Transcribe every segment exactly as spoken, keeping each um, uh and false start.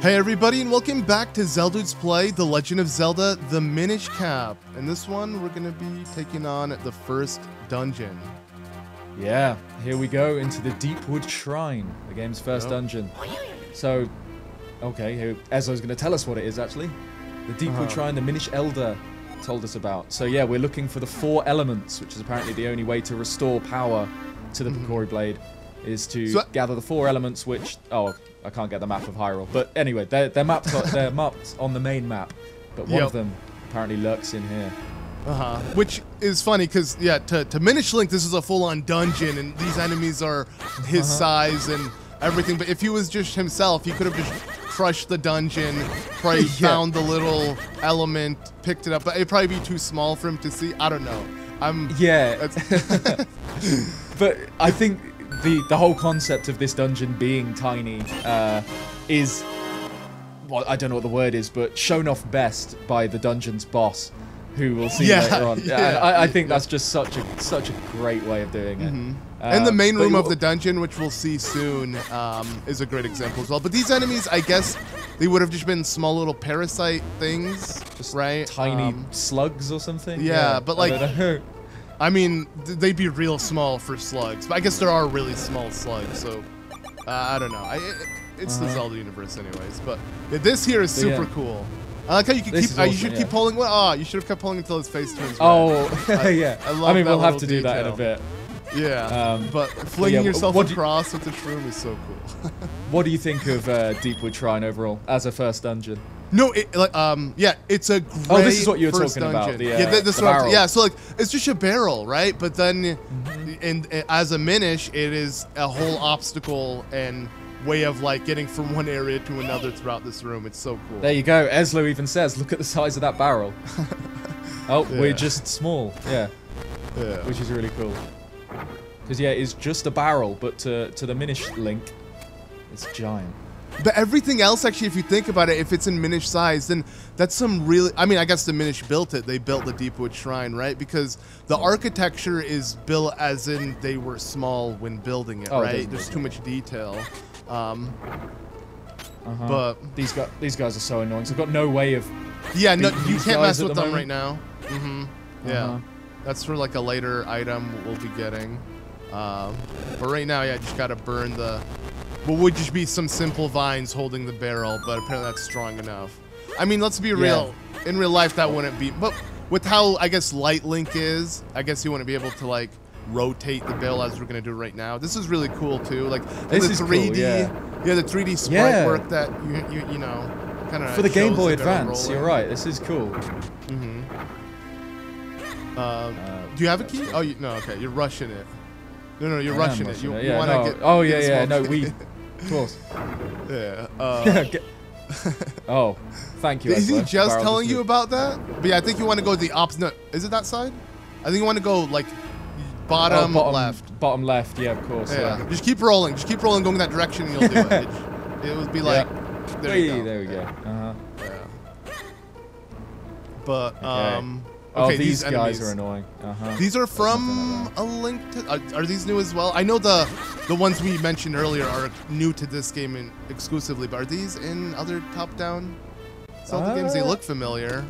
Hey everybody, and welcome back to Zeldude's Play, The Legend of Zelda, The Minish Cap. And this one, we're going to be taking on the first dungeon. Yeah, here we go into the Deepwood Shrine, the game's first yep. dungeon. So, okay, here, Ezlo's going to tell us what it is, actually. The Deepwood uh-huh. Shrine, the Minish Elder told us about. So yeah, we're looking for the four elements, which is apparently the only way to restore power to the Picori Blade, is to so gather the four elements which... oh. I can't get the map of Hyrule, but anyway, they're, they're, mapped, they're mapped on the main map, but one yep. of them apparently lurks in here. Uh-huh. Which is funny, because, yeah, to, to Minish Link, this is a full-on dungeon, and these enemies are his uh-huh. size and everything, but if he was just himself, he could have just crushed the dungeon, probably yeah. found the little element, picked it up, but it'd probably be too small for him to see. I don't know. I'm... yeah. But I think... The, the whole concept of this dungeon being tiny uh, is, well, I don't know what the word is, but shown off best by the dungeon's boss, who we'll see yeah, later on. Yeah, and I, I think yeah. that's just such a such a great way of doing it. Mm-hmm. um, and the main room of the dungeon, which we'll see soon, um, is a great example as well. But these enemies, I guess, they would have just been small little parasite things, just right? Tiny um, slugs or something. Yeah, yeah, but like... I don't know. I mean, they'd be real small for slugs, but I guess there are really small slugs, so uh, I don't know. I, it, it's uh-huh. the Zelda universe anyways, but yeah, this here is super yeah. cool. I like how you, can keep, awesome, uh, you should yeah. keep pulling. Well, oh, you should have kept pulling until his face turns red. Oh, I, yeah. I, love I mean, that we'll have to do detail. That in a bit. Yeah, um, but flinging yeah, yourself what across you, with the shroom is so cool. What do you think of uh, Deepwood Shrine overall as a first dungeon? No, it, like, um, yeah, it's a great oh, this is what you were talking dungeon. About. The, uh, yeah, th this one, yeah, so like it's just a barrel, right? But then, mm-hmm. and, and as a Minish, it is a whole obstacle and way of like getting from one area to another throughout this room. It's so cool. There you go. Ezlo even says, "Look at the size of that barrel." oh, yeah. We're just small. Yeah. Yeah. Which is really cool. Because yeah, it's just a barrel, but to to the Minish Link, it's giant. But everything else, actually, if you think about it, if it's in Minish size, then that's some really... I mean, I guess the Minish built it. They built the Deepwood Shrine, right? Because the architecture is built as in they were small when building it, oh, right? It There's too much detail. Um, uh-huh. But these guys, these guys are so annoying. So I've got no way of... Yeah, no, you can't mess with the them moment. Right now. Mm-hmm. Yeah. Uh-huh. That's for, like, a later item we'll be getting. Um, but right now, yeah, I just got to burn the... Well, would just be some simple vines holding the barrel, but apparently that's strong enough. I mean, let's be real. Yeah. In real life, that wouldn't be... But with how, I guess, light Link is, I guess he wouldn't be able to, like, rotate the barrel as we're going to do right now. This is really cool, too. Like, this the is three D, cool, yeah. yeah, the three D sprite yeah. work that, you, you, you know, kind of... For the Game Boy Advance, you're right. This is cool. Mm-hmm. Um, uh, do you have a key? Oh, you, no, okay. You're rushing it. No, no, you're I rushing it. You, it. Yeah, you want to no. get... Oh, yeah, yeah. No, we... Of course. Yeah. Uh, oh, thank you. Is he just telling you about that? But yeah, I think you want to go the opposite. No, is it that side? I think you want to go like bottom, oh, bottom left. Bottom left. Yeah, of course. Yeah. yeah. Just keep rolling. Just keep rolling, going that direction, and you'll do it. It, it would be like. Yeah. There, you go. There we go. Uh-huh. Yeah. But okay. um. Okay, oh, these, these guys are annoying. Uh-huh. These are from like A Link to... Uh, are these new as well? I know the the ones we mentioned earlier are new to this game in, exclusively, but are these in other top-down Zelda uh, games? They look familiar.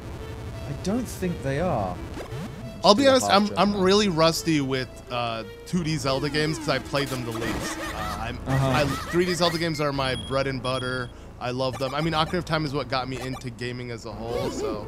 I don't think they are. I'll be honest, I'm, I'm really rusty with uh, two D Zelda games because I played them the least. Uh, I'm, uh-huh. I, three D Zelda games are my bread and butter. I love them. I mean, Ocarina of Time is what got me into gaming as a whole, so...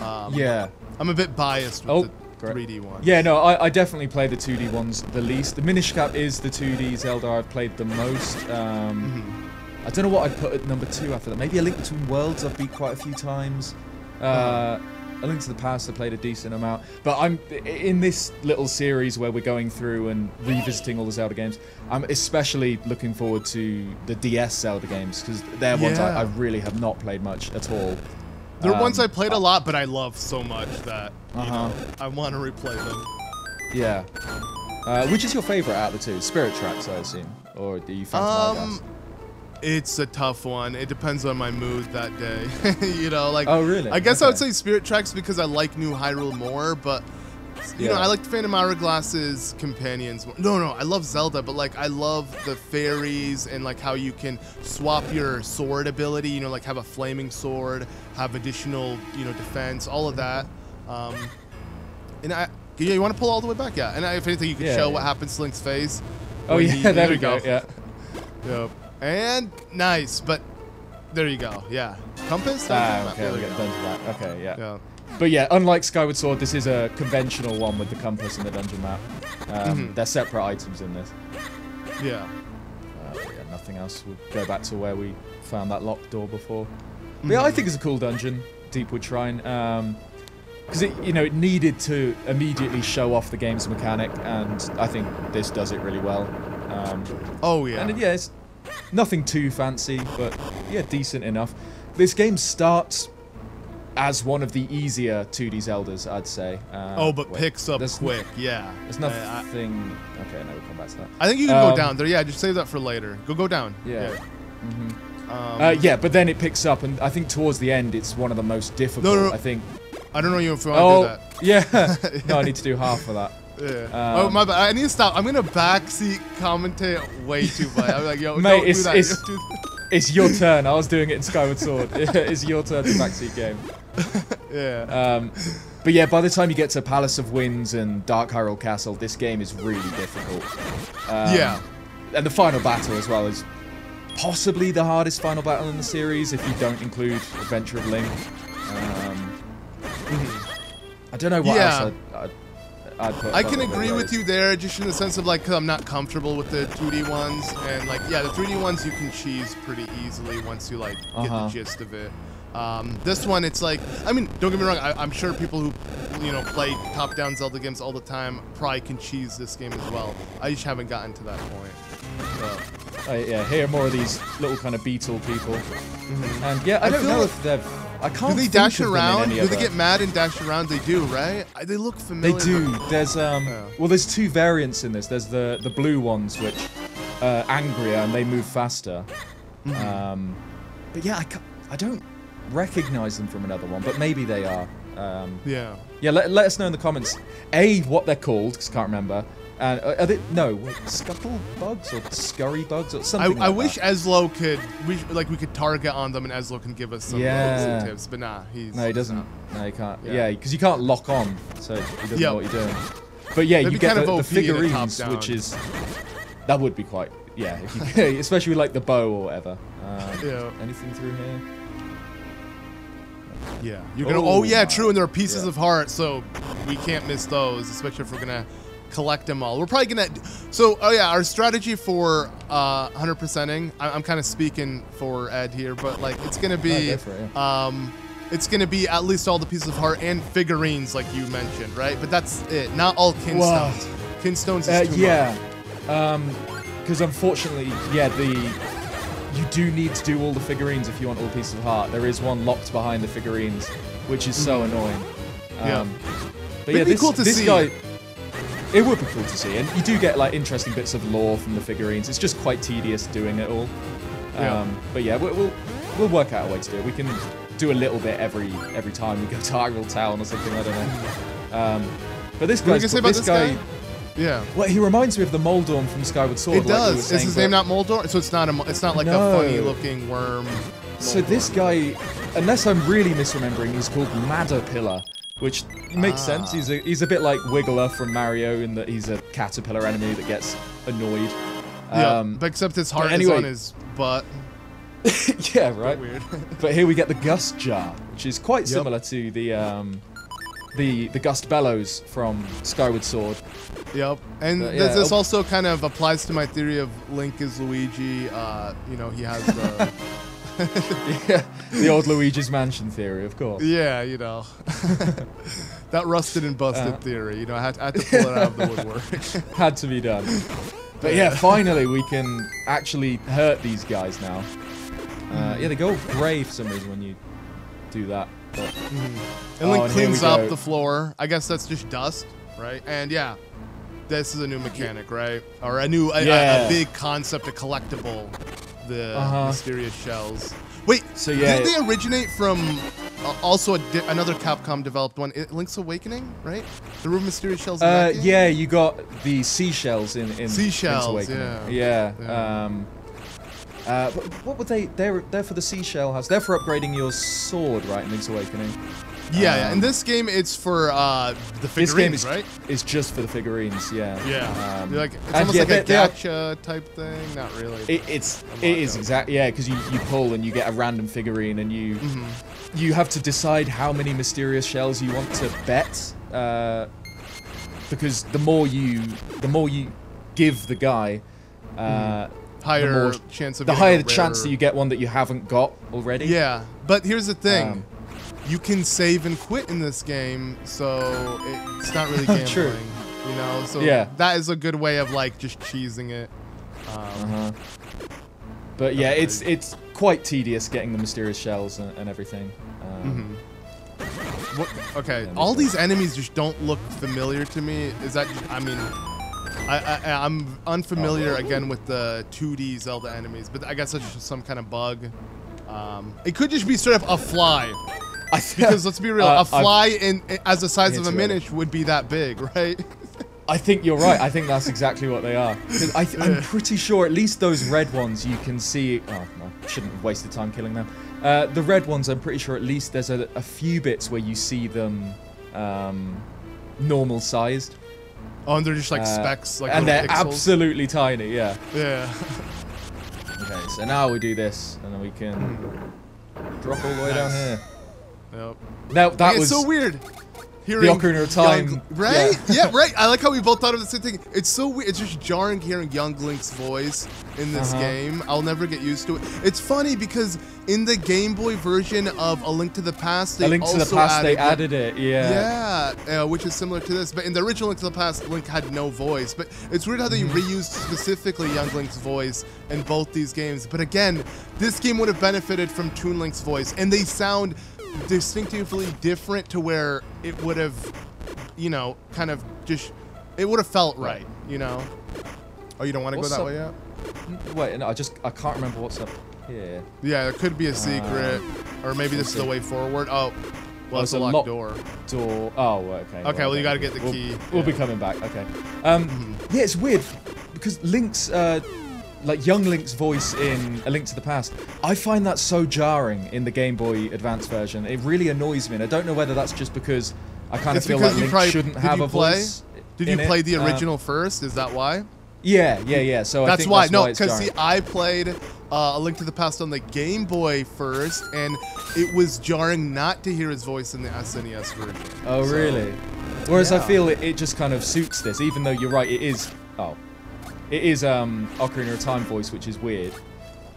Um, yeah. I'm a bit biased with oh, the great. three D ones. Yeah, no, I, I definitely play the two D ones the least. The Minish Cap is the two D Zelda I've played the most. Um, mm -hmm. I don't know what I'd put at number two after that. Maybe A Link Between Worlds I've beat quite a few times. Uh, A Link to the Past I played a decent amount. But I'm in this little series where we're going through and revisiting all the Zelda games, I'm especially looking forward to the D S Zelda games, because they're yeah. ones I, I really have not played much at all. They're um, ones I played a lot, but I love so much that you uh-huh. know, I want to replay them. Yeah. Uh, which is your favorite out of the two? Spirit Tracks, I assume, or do you Phantom Um, It's a tough one. It depends on my mood that day. you know, like. Oh really? I guess okay. I would say Spirit Tracks because I like New Hyrule more, but You yeah. know, I like the Phantom Hourglass's companions. No, no, I love Zelda, but like I love the fairies and like how you can swap your sword ability. You know, like have a flaming sword, have additional, you know, defense, all of that. Um, and I, yeah, you want to pull all the way back, yeah. And I, if anything, you can yeah, show yeah. what happens to Link's face. Oh yeah, he, there, there we go. go. Yeah. Yep. And nice, but there you go. Yeah. Compass. Ah, okay, we got done to that. Okay, yeah. yeah. But yeah, unlike Skyward Sword, this is a conventional one with the compass and the dungeon map. Um, mm-hmm. They're separate items in this. Yeah. Uh, yeah. Nothing else. We'll go back to where we found that locked door before. Mm-hmm. But yeah, I think it's a cool dungeon, Deepwood Shrine, because um, it, you know, it needed to immediately show off the game's mechanic, and I think this does it really well. Um, oh yeah. And yeah, it's nothing too fancy, but yeah, decent enough. This game starts as one of the easier two D Zeldas, I'd say. Um, oh, but wait, picks up quick, yeah. There's nothing... I, I, okay, no, we'll come back to that. I think you can um, go down there. Yeah, just save that for later. Go go down. Yeah. Yeah. Mm-hmm. um, uh, yeah, but then it picks up, and I think towards the end, it's one of the most difficult, no, no, no. I think. I don't know if you want to do that. Oh, yeah. No, I need to do half for that. Yeah. Um, oh, my bad. I need to stop. I'm going to backseat commentate way too much. I'm like, yo, mate, don't it's, do that. It's, do that. It's your turn. I was doing it in Skyward Sword. It's your turn to backseat game. Yeah. Um, but yeah, by the time you get to Palace of Winds and Dark Hyrule Castle, this game is really difficult. Um, yeah. And the final battle as well is possibly the hardest final battle in the series if you don't include Adventure of Link. Um, I don't know what yeah. else I'd, I'd I can agree with you there, just in the sense of like, cause I'm not comfortable with the two D ones, and like, yeah, the three D ones you can cheese pretty easily once you like uh-huh. get the gist of it. Um, this one, it's like, I mean, don't get me wrong, I, I'm sure people who, you know, play top-down Zelda games all the time probably can cheese this game as well. I just haven't gotten to that point. So. Uh, yeah, here are more of these little kind of beetle people, mm-hmm. and yeah, I, I don't know like if they've. I can't do they dash around? Do they get mad and dash around? They do, right? They look familiar. They do. There's um, yeah. well, there's two variants in this. There's the the blue ones which are angrier and they move faster. Mm-hmm. Um, but yeah, I can't, I don't recognize them from another one, but maybe they are. Um, yeah. Yeah. Let let us know in the comments. A, what they're called, because I can't remember. And uh, are they, no, what, scuttle bugs or scurry bugs or something. I, I like wish that. Ezlo could, we, like we could target on them, and Ezlo can give us some, yeah. some tips. But nah, he's no, he doesn't. Not. No, he can't. Yeah, because yeah, you can't lock on, so he doesn't yep. know what you're doing. But yeah, They'd you get the, the figurines, which is that would be quite yeah, if you could, especially with, like the bow or whatever. Um, yeah. Anything through here? Yeah, you're gonna. Oh, oh yeah, true. And there are pieces yeah. of heart, so we can't miss those, especially if we're gonna. Collect them all. We're probably gonna. So, oh yeah, our strategy for uh, one hundred percenting. I, I'm kind of speaking for Ed here, but like it's gonna be, it, yeah. um, it's gonna be at least all the pieces of heart and figurines, like you mentioned, right? But that's it. Not all Kinstones. Whoa. Kinstones is uh, too yeah. much. Yeah. Um, because unfortunately, yeah, the. You do need to do all the figurines if you want all the pieces of heart. There is one locked behind the figurines, which is so mm-hmm. annoying. Um, yeah. But yeah, it'd be this, cool to this see. guy. It would be cool to see, and you do get like interesting bits of lore from the figurines. It's just quite tedious doing it all. Yeah. Um, but yeah, we'll, we'll we'll work out a way to do it. We can do a little bit every every time we go to Hyrule Town or something. I don't know. Um, but this guy, this, this guy, guy, yeah. Well, he reminds me of the Moldorm from Skyward Sword. It like does. We saying, is his name not Moldorm? So it's not a. It's not like no. a funny-looking worm. Moldorm. So this guy, unless I'm really misremembering, he's called Madderpillar. Which makes ah. sense. He's a he's a bit like Wiggler from Mario in that he's a caterpillar enemy that gets annoyed. Yeah, um, but except his heart anyway. is on his butt. yeah, right. Weird. But here we get the Gust Jar, which is quite yep. similar to the um, the the Gust Bellows from Skyward Sword. Yep. And but, yeah. this also kind of applies to my theory of Link is Luigi. Uh, you know, he has the. yeah, the old Luigi's Mansion theory, of course. Yeah, you know, that rusted and busted uh, theory. You know, I had, I had to pull it out of the woodwork. Had to be done. But yeah, finally we can actually hurt these guys now. Uh, yeah, they go grey for some reason when you do that. But... Mm-hmm. And Link oh, and cleans up go. the floor. I guess that's just dust, right? And yeah, this is a new mechanic, right? Or a new, a, yeah. a, a big concept, a collectible. The uh-huh. mysterious shells. Wait, so yeah, did they originate from also a di another Capcom developed one, it, Link's Awakening, right? The Room of Mysterious Shells. In uh, that game? Yeah, you got the seashells in in seashells, Link's Awakening. Yeah. Yeah. yeah. Um, uh, but what would they? They're they're for the seashell house. They're for upgrading your sword, right? In Link's Awakening. Yeah, um, in this game it's for uh, the figurines, this game is, right? It's just for the figurines, yeah. Yeah, um, like, it's almost yeah, like they, a gacha are, type thing, not really. It, it's, it is exactly, yeah, because you, you pull and you get a random figurine and you mm-hmm. you have to decide how many mysterious shells you want to bet. Uh, because the more you the more you give the guy, uh, mm. higher the more, chance of the higher the rare... chance that you get one that you haven't got already. Yeah, but here's the thing. Um, You can save and quit in this game, so it's not really gambling. True. You know, so yeah. that is a good way of like just cheesing it. Um, uh-huh. But yeah, okay. it's it's quite tedious getting the mysterious shells and, and everything. Um, mm-hmm. what, okay, yeah, all these enemies just don't look familiar to me. Is that just, I mean, I, I I'm unfamiliar oh, yeah. again with the two D Zelda enemies, but I guess that's just some kind of bug. Um, it could just be sort of a fly. Because let's be real, uh, a fly in, in as the size of a Minish would be that big, right? I think you're right. I think that's exactly what they are. I th yeah. I'm pretty sure at least those red ones you can see... Oh, I shouldn't waste the time killing them. Uh, the red ones, I'm pretty sure at least there's a, a few bits where you see them um, normal-sized. Oh, and they're just like uh, specks? Like and they're pixels. Absolutely tiny, yeah. Yeah. Okay, so now we do this, and then we can drop all the way down here. Yep. Now that it's was so weird. Hearing the Ocarina of Time, young, right? Yeah. yeah, right. I like how we both thought of the same thing. It's so weird. It's just jarring hearing young Link's voice in this uh-huh. game. I'll never get used to it. It's funny because in the Game Boy version of A Link to the Past, they A Link also to the Past added, they added it. Yeah. Yeah, uh, which is similar to this. But in the original Link to the Past, Link had no voice. But it's weird how they mm. reused specifically young Link's voice in both these games. But again, this game would have benefited from Toon Link's voice, and they sound distinctively different to where it would have, you know, kind of just, it would have felt right, you know. Oh, you don't want to go that way yet? Wait, no, I just, I can't remember what's up here. Yeah, there could be a secret, uh, or maybe this is the way forward. Oh, well, it's a locked door. Door. Oh, okay. Okay, well, you got to get the key. We'll be coming back. Okay. Um, yeah, it's weird because Link's, uh, like young Link's voice in A Link to the Past, I find that so jarring in the Game Boy Advance version. It really annoys me, and I don't know whether that's just because I kind of feel like Link probably, shouldn't have a play? voice. Did you play it? the original um, first? Is that why? Yeah, yeah, yeah. So that's I think why. That's no, because see, I played uh, A Link to the Past on the Game Boy first, and it was jarring not to hear his voice in the S N E S version. Oh, so, really? Whereas yeah. I feel it, it just kind of suits this, even though you're right, it is. Oh. It is um, Ocarina of Time voice, which is weird.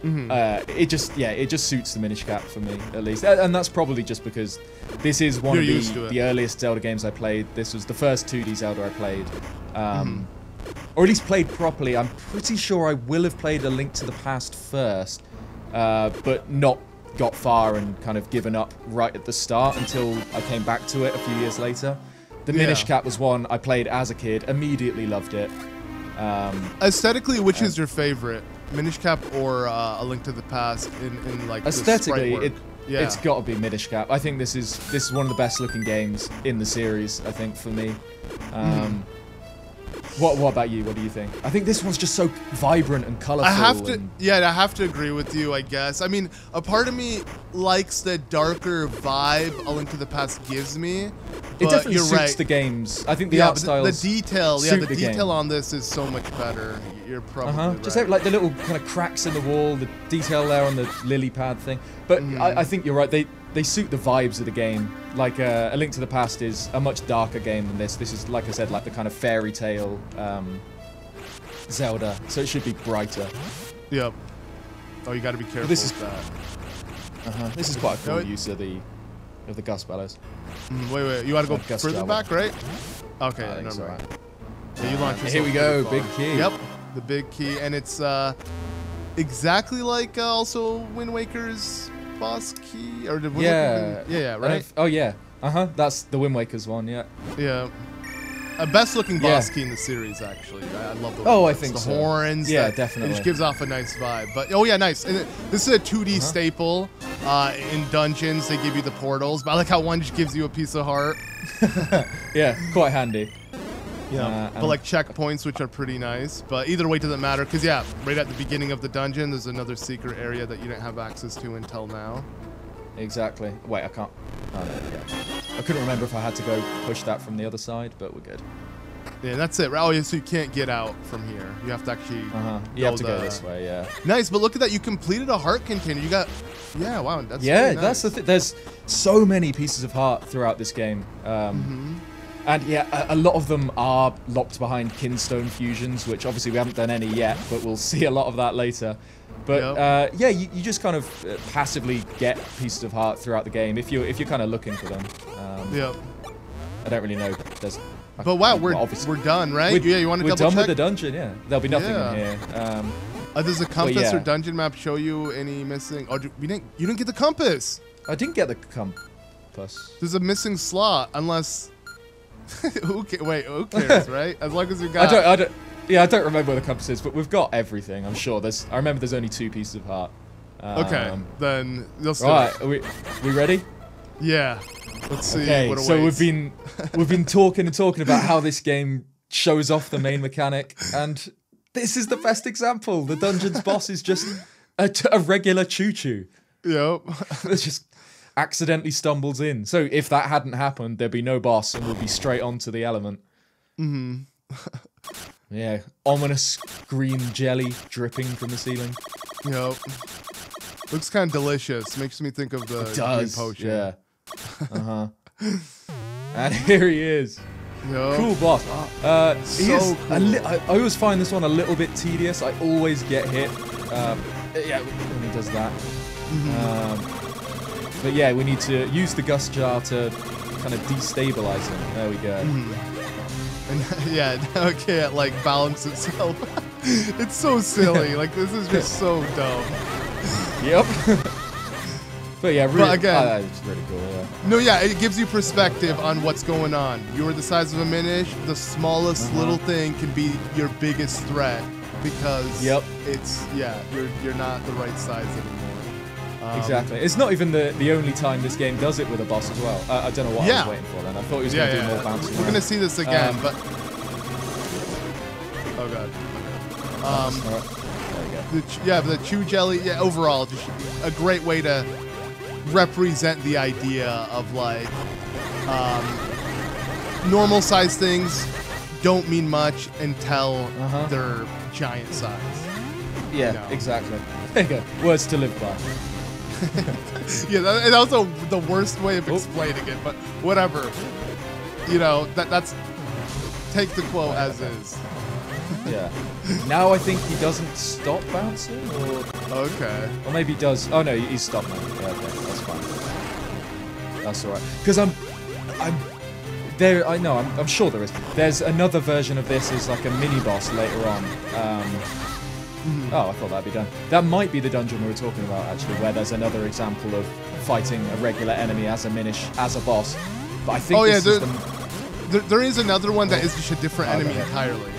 Mm-hmm. uh, it just, yeah, it just suits the Minish Cap for me, at least. And that's probably just because this is one You're of the, the earliest Zelda games I played. This was the first two D Zelda I played. Um, mm-hmm. Or at least played properly. I'm pretty sure I will have played A Link to the Past first, uh, but not got far and kind of given up right at the start until I came back to it a few years later. The yeah. Minish Cap was one I played as a kid, immediately loved it. Um, Aesthetically, which um, is your favorite, Minish Cap or uh, A Link to the Past? In, in like aesthetically, it, yeah. it's got to be Minish Cap. I think this is this is one of the best looking games in the series. I think for me. Um, mm. What What about you? What do you think? I think this one's just so vibrant and colorful. I have to, yeah, I have to agree with you. I guess. I mean, a part of me likes the darker vibe A Link to the Past gives me. But it definitely you're suits right. the games. I think the yeah, art styles. The, the detail, yeah, the, the detail game. on this is so much better. You're probably uh-huh. right. Just have, like the little kind of cracks in the wall, the detail there on the lily pad thing. But mm. I, I think you're right. They they suit the vibes of the game. Like uh, A Link to the Past is a much darker game than this. This is, like I said, like the kind of fairy tale um, Zelda. So it should be brighter. Yep. Oh, you got to be careful. This with is that. Uh-huh. This is quite a cool use of the of the Gust Bellows. Mm, wait, wait, you want to go Gust further Jar back, one. right? Okay, uh, never mind. So. Yeah, you launch yourself. Here we go, big key. Yep, the big key, and it's uh, exactly like uh, also Wind Waker's boss key, or did Wind yeah. Waker? Yeah, yeah, right. Oh yeah, uh huh. That's the Wind Waker's one, yeah. Yeah. a best looking boss yeah. key in the series, actually. I love the oh, I think the so. horns. Yeah, that, definitely. Which gives off a nice vibe. But oh yeah, nice. And this is a two D uh-huh. staple uh, in dungeons. They give you the portals, but I like how one just gives you a piece of heart. Yeah, quite handy. Yeah, uh, but like checkpoints, which are pretty nice. But either way, doesn't matter because yeah, right at the beginning of the dungeon, there's another secret area that you didn't have access to until now. Exactly. Wait, I can't. Oh, no, yeah. I couldn't remember if I had to go push that from the other side, but we're good. Yeah, that's it. Oh, yeah, so you can't get out from here. You have to actually. Uh-huh. You have to the... go this way. Yeah. Nice, but look at that. You completed a heart container. You got. Yeah. Wow. That's yeah. Really nice. That's the thing. There's so many pieces of heart throughout this game. Um, mm-hmm. And yeah, a lot of them are locked behind Kinstone Fusions, which obviously we haven't done any yet, but we'll see a lot of that later. But yep. uh, yeah, you, you just kind of passively get pieces of heart throughout the game if you if you're kind of looking for them. Um, yep. I don't really know. There's, but I, wow, we're well, we're done, right? We're, yeah, you want to double check? We're done with the dungeon. Yeah, there'll be nothing yeah. in here. Um, uh, does the compass yeah. or dungeon map show you any missing? Oh, we didn't. You didn't get the compass. I didn't get the compass. There's a missing slot, unless. Who ca wait, who cares, right? As long as we got. I don't, I don't, yeah, I don't remember where the compass is, but we've got everything. I'm sure there's. I remember there's only two pieces of heart. Um, okay, then you'll still. Right, are we, we ready? Yeah. Let's see. Okay, what so we've been we've been talking and talking about how this game shows off the main mechanic, and this is the best example. The dungeon's boss is just a, t a regular choo-choo. Yep. It's just. Accidentally stumbles in. So if that hadn't happened, there'd be no boss and we'll be straight onto the element. Mm-hmm. Yeah. Ominous green jelly dripping from the ceiling. Yep. Looks kind of delicious. Makes me think of the green potion. Yeah. Uh-huh. And here he is. Yep. Cool boss. Uh, so he is cool. a li I, I always find this one a little bit tedious. I always get hit. Um, yeah, when he does that. Mm-hmm. Um... But yeah, we need to use the Gust Jar to kind of destabilize him. There we go. Mm. And, yeah, now it can't, like, balance itself. It's so silly. Like, this is just so dumb. Yep. But yeah, really, but again, oh, it's really cool, yeah. No, yeah, it gives you perspective on what's going on. You are the size of a Minish. The smallest uh-huh. little thing can be your biggest threat because yep. it's, yeah, you're, you're not the right size anymore. Um, exactly. It's not even the the only time this game does it with a boss as well. Uh, I don't know what yeah. I was waiting for then. I thought he was yeah, going to yeah, do more bouncing. We're going to see this again, um, but... Oh, God. Um, right. There we go. The yeah, the chew jelly, yeah, overall, just a great way to represent the idea of, like, um, normal-sized things don't mean much until uh-huh. they're giant size. Yeah, you know? Exactly. There you go. Words to live by. Yeah, that, and also the worst way of explaining it, but whatever. You know, that that's take the quote as is. Yeah. Now I think he doesn't stop bouncing, or okay, or maybe he does. Oh no, he's stopped now. Yeah, okay, that's fine. That's all right. Because I'm, I'm there. I know. I'm, I'm sure there is. There's another version of this as like a mini boss later on. Um, Mm-hmm. Oh, I thought that'd be done. That might be the dungeon we were talking about, actually, where there's another example of fighting a regular enemy as a Minish, as a boss. But I think oh, this yeah, there, is the... there, there is another one that is just a different oh, enemy entirely.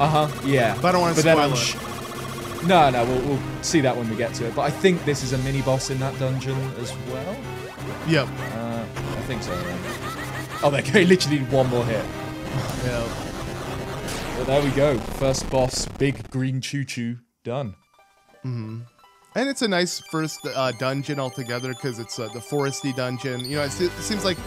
Uh-huh, yeah. But I don't want to spoil it. No, no, we'll, we'll see that when we get to it. But I think this is a mini-boss in that dungeon as well? Yep. Uh, I think so. Yeah. Oh, there you go. Literally one more hit. Yeah. But there we go. First boss, big green choo-choo, done. Mm-hmm. And it's a nice first uh, dungeon altogether because it's uh, the foresty dungeon. You know, it, it seems like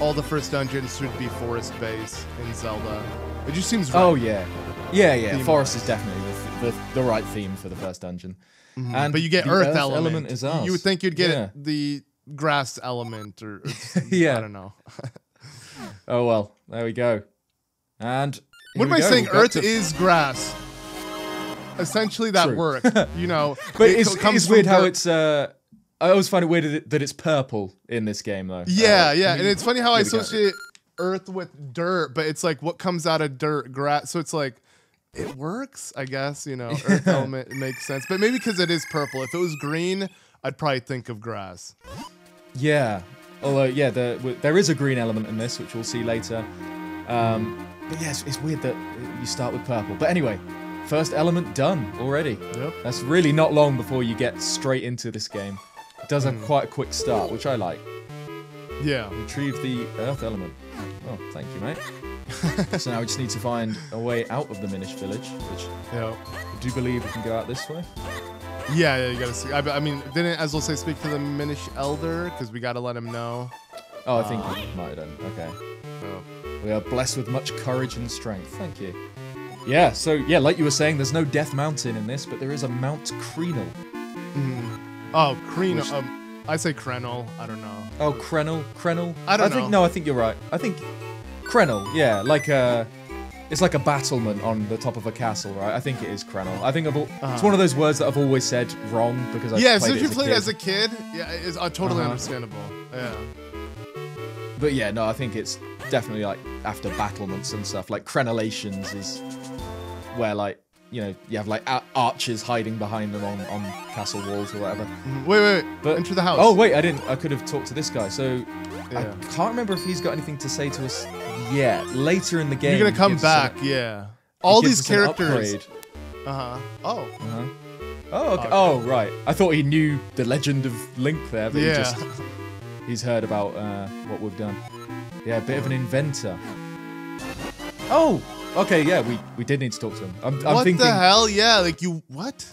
all the first dungeons should be forest-based in Zelda. It just seems right. Oh, yeah. Yeah, yeah. Theme forest is definitely the, the, the right theme for the first dungeon. Mm-hmm. And but you get Earth, Earth Element. Element is ours. You would think you'd get yeah. the grass element or, or yeah. I don't know. Oh, well. There we go. And... Here what am I go. saying? We'll Earth to... is grass. Essentially, that True. works. You know, but it it's, comes it's weird how it's. Uh, I always find it weird that it's purple in this game, though. Yeah, uh, yeah, and it's funny how I associate Earth with dirt, but it's like what comes out of dirt, grass. So it's like it works, I guess. You know, Earth element makes sense, but maybe because it is purple. If it was green, I'd probably think of grass. Yeah, although yeah, the, w there is a green element in this, which we'll see later. Um, But yeah, it's, it's weird that you start with purple. But anyway, first element done already. Yep. That's really not long before you get straight into this game. It does have mm. quite a quick start, which I like. Yeah. Retrieve the Earth Element. Oh, thank you, mate. So now we just need to find a way out of the Minish Village, which yeah. I do believe we can go out this way. Yeah, yeah, you gotta see. I, I mean, didn't Ezlo say speak to the Minish Elder? Because we gotta let him know. Oh, I think uh, we might have done. Okay. So. We are blessed with much courage and strength. Thank you. Yeah, so, yeah, like you were saying, there's no Death Mountain in this, but there is a Mount Krenel. Mm. Oh, Krenel. Which, um, I say Krenel. I don't know. Oh, Krenel. Krenel. I don't I know. Think, no, I think you're right. I think... Krenel, yeah, like a, it's like a battlement on the top of a castle, right? I think it is Krenel. I think I've all, uh-huh. it's one of those words that I've always said wrong because I've yeah, played since it as you a played kid. as a kid, yeah, it's uh, totally uh-huh. understandable. Yeah, but yeah, no, I think it's definitely like after battlements and stuff. Like crenellations is where like you know you have like archers hiding behind them on on castle walls or whatever. Wait, wait, but, enter the house. Oh wait, I didn't. I could have talked to this guy. So yeah. I can't remember if he's got anything to say to us. Yeah, later in the game. You're gonna come back, some, yeah. All these characters. Uh huh. Oh. Uh huh. Oh, okay. Oh, right. I thought he knew the Legend of Link there, but yeah. he just he's heard about uh, what we've done. Yeah, a bit of an inventor. Oh. Okay. Yeah, we we did need to talk to him. I'm, I'm what thinking. What the hell? Yeah, like you. What?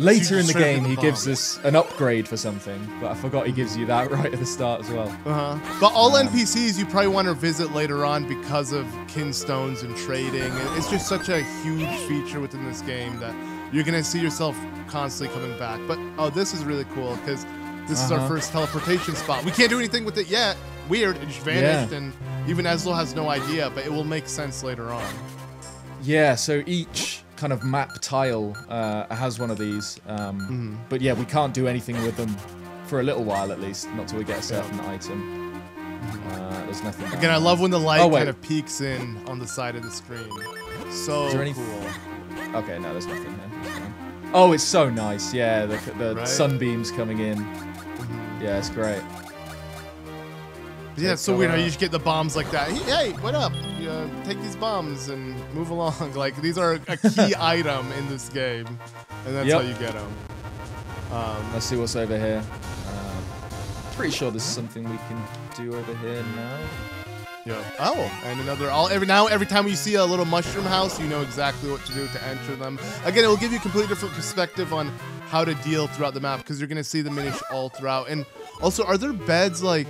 Later you in the game, the he bomb. gives us an upgrade for something, but I forgot he gives you that right at the start as well. Uh-huh. But all um, N P Cs you probably want to visit later on because of Kinstones and trading. It's just such a huge feature within this game that you're going to see yourself constantly coming back. But, oh, this is really cool because this uh-huh. is our first teleportation spot. We can't do anything with it yet. Weird. It just vanished, yeah. and even Ezlo has no idea, but it will make sense later on. Yeah, so each... kind of map tile uh, has one of these, um, mm. but yeah, we can't do anything with them for a little while at least, not till we get a certain yeah. item. Uh, there's nothing. Again, there. I love when the light oh, kind of peeks in on the side of the screen. So cool. Okay, no, there's nothing there. Oh, it's so nice. Yeah, the, the right? sunbeams coming in. Mm-hmm. Yeah, it's great. Yeah, it's so weird how you just get the bombs like that. Hey, what up? You, uh, take these bombs and move along. Like, these are a key item in this game. And that's yep. how you get them. Um, Let's see what's over here. Um, pretty sure there's something we can do over here now. Yeah. Oh, and another. All, every now, every time you see a little mushroom house, you know exactly what to do to enter them. Again, it will give you a completely different perspective on how to deal throughout the map, because you're going to see the Minish all throughout. And also, are there beds, like...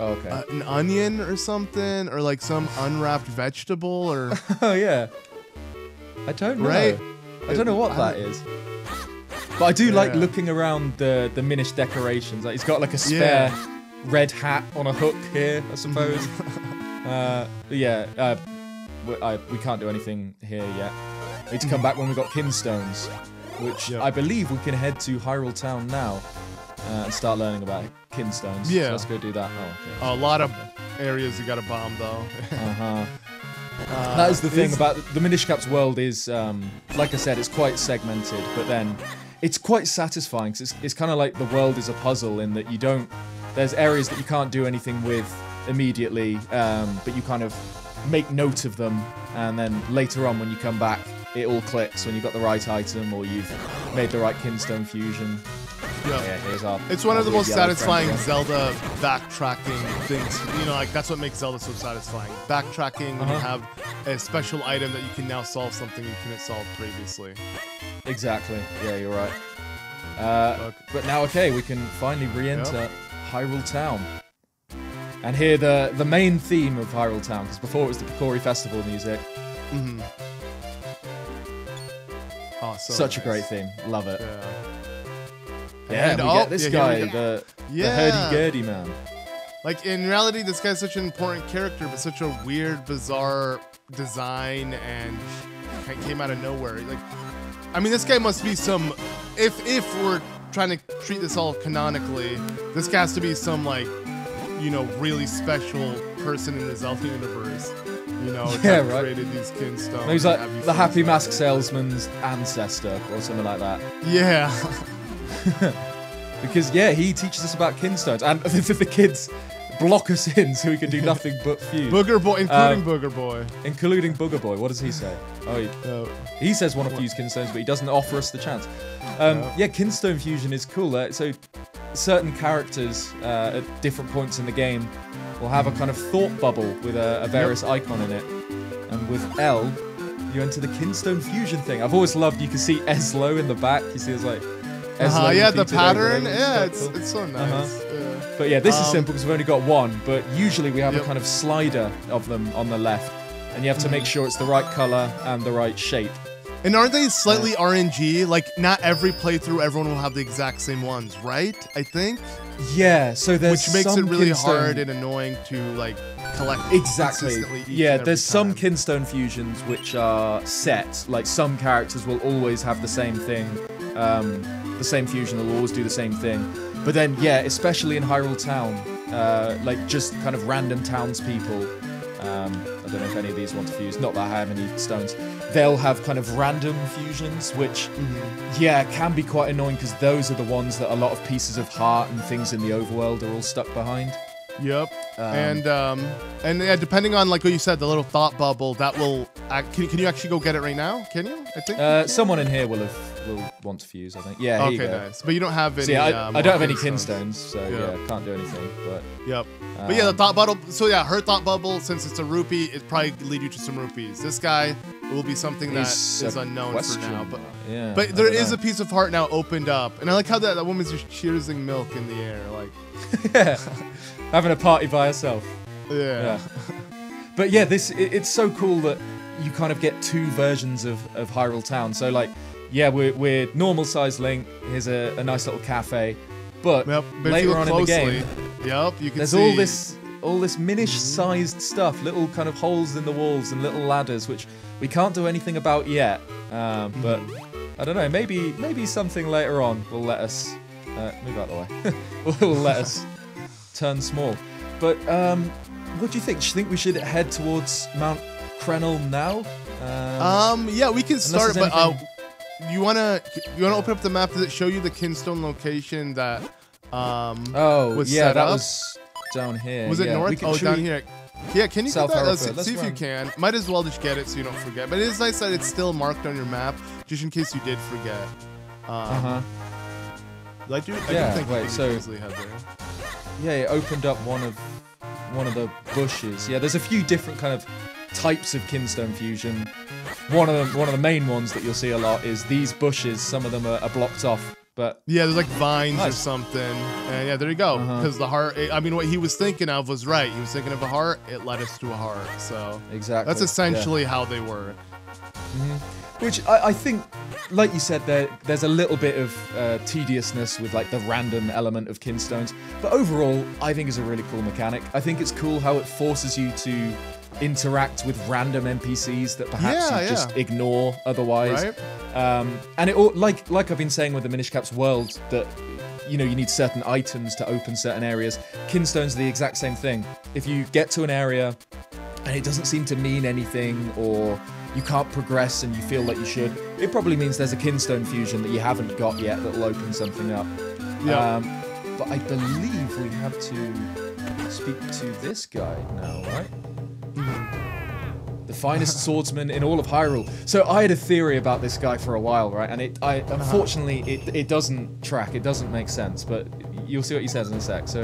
Oh, okay. Uh, an onion or something, or like some unwrapped vegetable, or oh yeah, I don't know. Right? I don't know what that is, but I do yeah. like looking around the the Minish decorations. Like he's got like a spare yeah. red hat on a hook here, I suppose. uh, yeah, uh, we, I, we can't do anything here yet. We need to come back when we got Kinstones, which yep. I believe we can head to Hyrule Town now. Uh, and start learning about Kinstones. Yeah. So let's go do that. Oh, okay. A lot of areas you gotta bomb, though. uh-huh. Uh, that is the thing about the Minish Cap's world is, um, like I said, it's quite segmented, but then it's quite satisfying, because it's, it's kind of like the world is a puzzle in that you don't... There's areas that you can't do anything with immediately, um, but you kind of make note of them, and then later on when you come back, it all clicks when you've got the right item or you've made the right Kinstone Fusion. Yep. Yeah, here's our, it's one of the most satisfying Zelda backtracking things. You know, like that's what makes Zelda so satisfying. Backtracking uh-huh. when you have a special item that you can now solve something you couldn't solve previously. Exactly. Yeah, you're right. Uh, okay. But now, okay, we can finally re-enter yep. Hyrule Town. And hear the, the main theme of Hyrule Town, because before it was the Picori Festival music. Mm-hmm. Oh, so Such nice. a great theme. Love it. Yeah. Yeah, and we oh, get this yeah, guy, get... the, yeah. the hurdy-gurdy man. Like, in reality, this guy's such an important character, but such a weird, bizarre design and kind of came out of nowhere. Like, I mean, this guy must be some... If, if we're trying to treat this all canonically, this guy has to be some, like, you know, really special person in the Zelda universe. You know, yeah, right. created these Kinstones. No, he's like the Happy Mask Salesman's ancestor or something like that. Yeah. Because yeah, he teaches us about Kinstones, and the, the kids block us in so we could do nothing but feud. Booger Boy, including um, Booger Boy. Including Booger Boy, what does he say? Oh, he, uh, he says one of Fuse Kinstones, but he doesn't offer us the chance. Um, yeah. yeah, Kinstone Fusion is cool. Uh, so certain characters uh, at different points in the game will have a kind of thought bubble with a, a various yep. icon in it. And with L, you enter the Kinstone Fusion thing. I've always loved, you can see Ezlo in the back. You see, it's like... Uh-huh, yeah, the pattern. Yeah, it's, cool. it's so nice. Uh-huh. yeah. But yeah, this um, is simple because we've only got one, but usually we have yep. a kind of slider of them on the left, and you have to make sure it's the right color and the right shape. And aren't they slightly uh, R N G? Like, not every playthrough everyone will have the exact same ones, right? I think? Yeah, so there's Which makes some it really Kinstone... hard and annoying to, like, collect exactly. consistently each Yeah, there's time. some Kinstone fusions which are set. Like, some characters will always have the same thing. Um... The same fusion will always do the same thing, but then yeah, especially in Hyrule Town, uh, like just kind of random townspeople. Um, I don't know if any of these want to fuse. Not that I have any stones. They'll have kind of random fusions, which mm-hmm. yeah can be quite annoying because those are the ones that a lot of pieces of heart and things in the overworld are all stuck behind. Yep. Um, and um, and yeah, depending on like what you said, the little thought bubble that will. Uh, can, can you actually go get it right now? Can you? I think. Uh, someone in here will have. Will want to fuse, I think. Yeah, okay, here you go. nice. But you don't have any. So yeah, I, um, I don't have any Kinstones, so yeah. yeah, can't do anything. But yep. Um, but yeah, the thought bubble. So yeah, her thought bubble. Since it's a rupee, it probably lead you to some rupees. This guy will be something that is unknown question. for now. But yeah, but there is know. a piece of heart now opened up, and I like how that that woman's just cheersing milk in the air, like yeah. having a party by herself. Yeah. yeah. But yeah, this it, it's so cool that you kind of get two versions of of Hyrule Town. So like. Yeah, we're, we're normal-sized Link. Here's a, a nice little cafe, but, yep, but later on closely, in the game, yep, you can there's see. all this all this Minish-sized stuff, little kind of holes in the walls and little ladders, which we can't do anything about yet. Uh, but I don't know, maybe maybe something later on will let us uh, move out of the way. will let us turn small. But um, what do you think? Do you think we should head towards Mount Krenel now? Um, um yeah, we can start, but. Uh, You wanna you wanna open up the map? Does it show you the Kinstone location that um oh was yeah set that up? was down here was it yeah. north can, oh down here yeah can you get that? Let's, Let's see run. if you can. Might as well just get it so you don't forget. But it is nice that it's still marked on your map just in case you did forget. Um, uh huh. I do. I yeah. Do think wait. You so had there. yeah, it opened up one of one of the bushes. Yeah, there's a few different kind of types of Kinstone fusion. One of them, one of the main ones that you'll see a lot is these bushes. Some of them are, are blocked off, but yeah, there's like vines nice. or something. And yeah, there you go. Because uh-huh. the heart. It, I mean, what he was thinking of was right. He was thinking of a heart. It led us to a heart. So exactly, that's essentially yeah. how they were. Mm-hmm. Which I, I think, like you said, there there's a little bit of uh, tediousness with like the random element of Kinstones, but overall, I think is a really cool mechanic. I think it's cool how it forces you to. Interact with random N P Cs that perhaps yeah, you yeah. just ignore otherwise, right? um, and it all like like I've been saying with the Minish Cap's world that you know you need certain items to open certain areas. Kinstones are the exact same thing. If you get to an area and it doesn't seem to mean anything, or you can't progress and you feel like you should, it probably means there's a Kinstone fusion that you haven't got yet that will open something up. Yeah. Um, but I believe we have to speak to this guy now, right? The finest swordsman in all of Hyrule. So I had a theory about this guy for a while, right? And it, I, unfortunately, it, it doesn't track. It doesn't make sense, but you'll see what he says in a sec. So,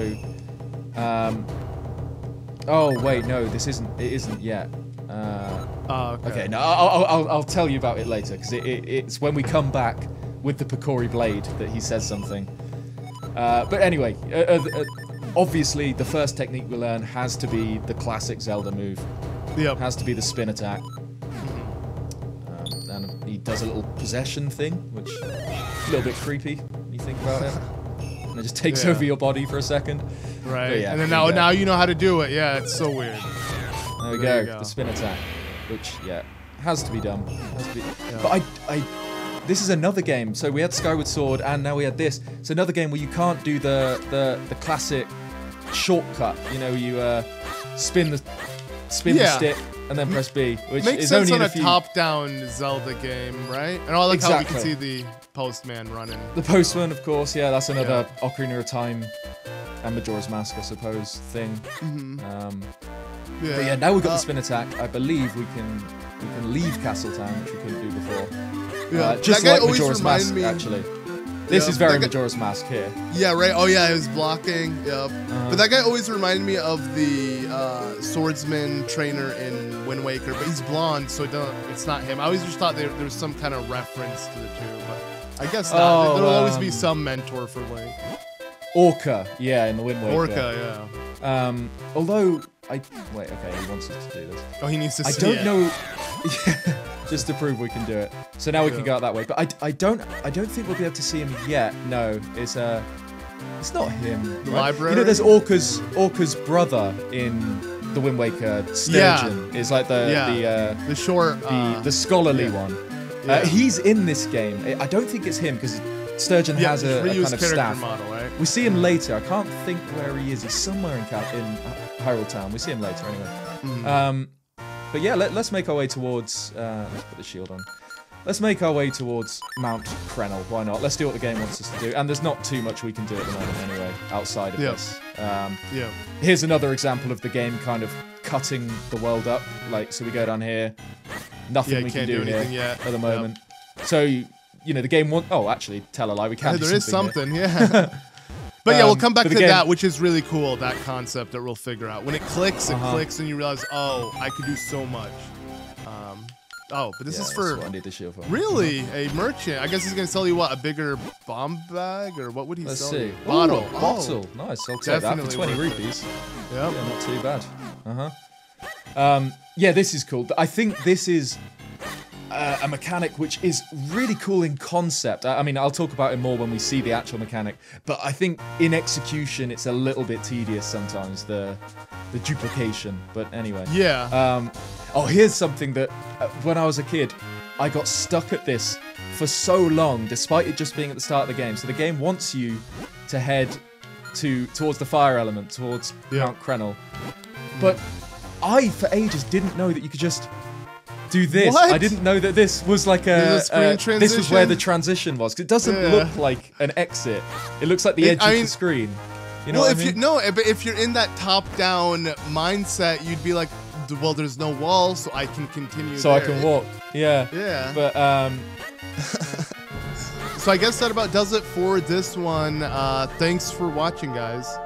um, oh wait, no, this isn't. It isn't yet. Uh, oh, okay. okay. No, I'll, I'll, I'll tell you about it later because it, it, it's when we come back with the Picori Blade that he says something. Uh, but anyway. Uh, uh, uh, Obviously, the first technique we learn has to be the classic Zelda move. Yep. Has to be the spin attack. Um, and he does a little possession thing, which is a little bit creepy when you think about it. And it just takes yeah. over your body for a second. Right. Yeah, and then now, now you know how to do it. Yeah, it's so weird. There we there go, go. The spin attack, which yeah has to be done. Has to be... Yeah. But I, I. This is another game. So we had Skyward Sword, and now we had this. It's another game where you can't do the the, the classic shortcut. You know, you uh, spin the spin yeah. the stick and then press B, which makes is sense only on in a, a few... top-down Zelda game, right? And I like exactly. how we can see the postman running. The postman, of course. Yeah, that's another yeah. Ocarina of Time and Majora's Mask, I suppose, thing. Mm-hmm. um, yeah. But yeah, now we've got uh, the spin attack, I believe we can we can leave Castle Town, which we couldn't do before. Yeah. Uh, just like Majora's Mask, me. actually. This yep. is very guy, Majora's Mask here. Yeah, right. Oh, yeah, it was blocking. Yep. Uh, but that guy always reminded me of the uh, swordsman trainer in Wind Waker, but he's blonde, so don't, it's not him. I always just thought there, there was some kind of reference to the two, but I guess not. Oh, There'll um, always be some mentor for Link. Orca, yeah, in the Wind Waker. Orca, yeah. Um, although, I... Wait, okay, he wants us to do this. Oh, he needs to I see it. I don't know... Just to prove we can do it. So now we yeah. can go out that way. But I, I don't I don't think we'll be able to see him yet. No, it's uh it's not him. The right? library. You know, there's Orca's Orca's brother in the Wind Waker. Sturgeon yeah. is like the yeah. the uh, the short the, uh, the scholarly yeah. one. Yeah. Uh, he's in this game. I don't think it's him because Sturgeon yeah, has a, a kind of staff. Model, right? We see him later. I can't think where he is. He's somewhere in Cap in Hyrule Town. We see him later anyway. Mm. Um. But yeah, let, let's make our way towards, uh, let's put the shield on. Let's make our way towards Mount Krenel, why not? Let's do what the game wants us to do, and there's not too much we can do at the moment anyway, outside of yeah. this. Um, yeah. Here's another example of the game kind of cutting the world up, like, so we go down here, nothing yeah, we can do, do here yet. at the moment. Yep. So, you know, the game wants, oh, actually, tell a lie, we can yeah, do there something There is something, here. yeah. But yeah, we'll come back um, to again, that, which is really cool, that concept that we'll figure out. When it clicks, it uh-huh. clicks, and you realize, oh, I could do so much. Um, oh, but this yeah, is for, I need the shield for really a merchant. I guess he's going to sell you, what, a bigger bomb bag? Or what would he Let's sell see. you? Ooh, bottle. Oh, bottle. Nice. I'll take that for twenty rupees. Yep. Yeah, not too bad. Uh-huh. Um, yeah, this is cool. I think this is... Uh, a mechanic which is really cool in concept. I, I mean, I'll talk about it more when we see the actual mechanic, but I think in execution it's a little bit tedious sometimes, the the duplication, but anyway. Yeah. Um, oh, here's something that uh, when I was a kid, I got stuck at this for so long, despite it just being at the start of the game. So the game wants you to head to towards the fire element, towards yeah. Mount Krenel. But I, for ages, didn't know that you could just... do this. What? I didn't know that this was like a, a uh, this was where the transition was. 'Cause it doesn't yeah. look like an exit. It looks like the edge it, of mean, the screen. You know well, what if I mean? you no, but if you're in that top-down mindset, you'd be like, well, there's no wall, so I can continue. So there. I can walk. Yeah. Yeah. But um. So I guess that about does it for this one. Uh, thanks for watching, guys.